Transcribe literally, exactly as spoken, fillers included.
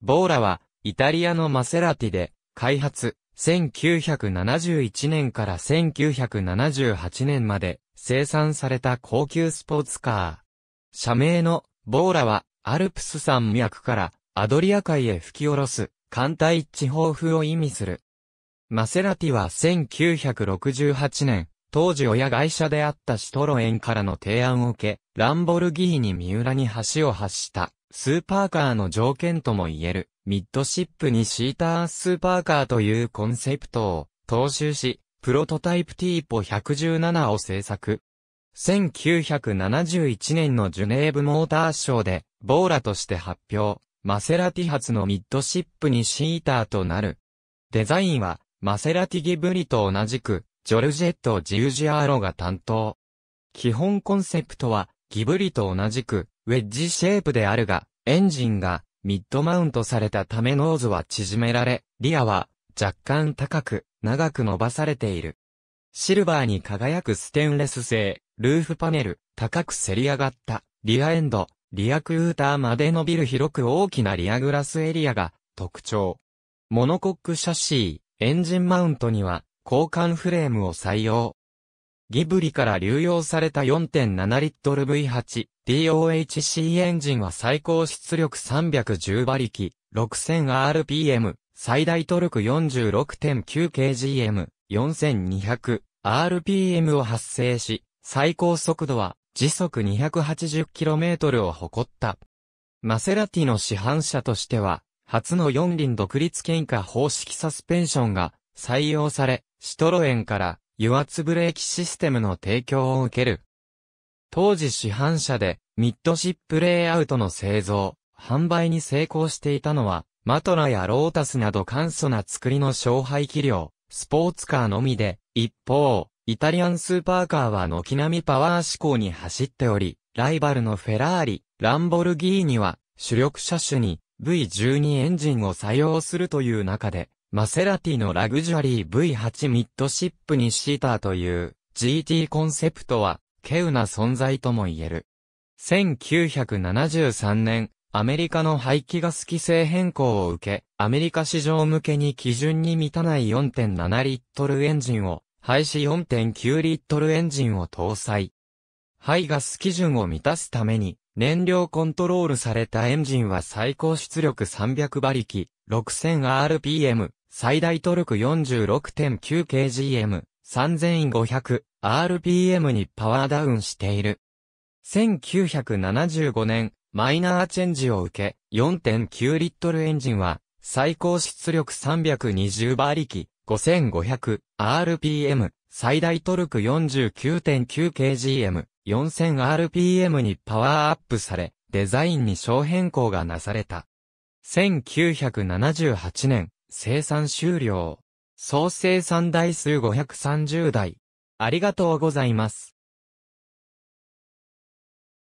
ボーラは、イタリアのマセラティで、開発、せんきゅうひゃくななじゅういちねんからせんきゅうひゃくななじゅうはちねんまで、生産された高級スポーツカー。社名の、ボーラは、アルプス山脈から、アドリア海へ吹き下ろす、寒帯地方風を意味する。マセラティはせんきゅうひゃくろくじゅうはちねん、当時親会社であったシトロエンからの提案を受け、ランボルギーニ三浦に橋を発した、スーパーカーの条件とも言える、ミッドシップにシータースーパーカーというコンセプトを踏襲し、プロトタイプティーポひゃくじゅうななを製作。せんきゅうひゃくななじゅういちねんのジュネーブモーターショーで、ボーラとして発表。マセラティ初のミッドシップにシーターとなる。デザインは、マセラティギブリと同じく、ジョルジェット・ジウジアーロが担当。基本コンセプトは、ギブリと同じく、ウェッジシェイプであるが、エンジンが、ミッドマウントされたためノーズは縮められ、リアは、若干高く、長く伸ばされている。シルバーに輝くステンレス製、ルーフパネル、高くせり上がった、リアエンド。リアクーターまで伸びる広く大きなリアグラスエリアが特徴。モノコックシャシー、エンジンマウントには交換フレームを採用。ギブリから流用された よんてんななリットル ブイはち、ディーオーエイチシー エンジンは最高出力さんびゃくじゅうばりき、ろくせんアールピーエム、最大トルク よんじゅうろくてんきゅうキログラム、よんせんにひゃくアールピーエム を発生し、最高速度は時速 にひゃくはちじゅうキロメートル を誇った。マセラティの市販車としては、初の四輪独立喧嘩方式サスペンションが採用され、シトロエンから油圧ブレーキシステムの提供を受ける。当時市販車でミッドシップレイアウトの製造、販売に成功していたのは、マトラやロータスなど簡素な作りの小排気量、スポーツカーのみで、一方、イタリアンスーパーカーは軒並みパワー志向に走っており、ライバルのフェラーリ、ランボルギーニは主力車種に ブイじゅうに エンジンを採用するという中で、マセラティのラグジュアリー ブイはち ミッドシップにシーターという ジーティー コンセプトは、稀有な存在とも言える。せんきゅうひゃくななじゅうさんねん、アメリカの排気ガス規制変更を受け、アメリカ市場向けに基準に満たない よんてんななリットルエンジンを、廃止 よんてんきゅうリットルエンジンを搭載。排ガス基準を満たすために、燃料コントロールされたエンジンは最高出力さんびゃくばりき、ろくせんアールピーエム、最大トルク よんじゅうろくてんきゅうキログラム、さんぜんごひゃくアールピーエム にパワーダウンしている。せんきゅうひゃくななじゅうごねん、マイナーチェンジを受け、よんてんきゅうリットルエンジンは、最高出力さんびゃくにじゅうばりき、ごせんごひゃくアールピーエム、最大トルク よんじゅうきゅうてんきゅうキログラム、よんせんアールピーエム にパワーアップされ、デザインに小変更がなされた。せんきゅうひゃくななじゅうはちねん、生産終了。総生産台数ごひゃくさんじゅうだい。ありがとうございます。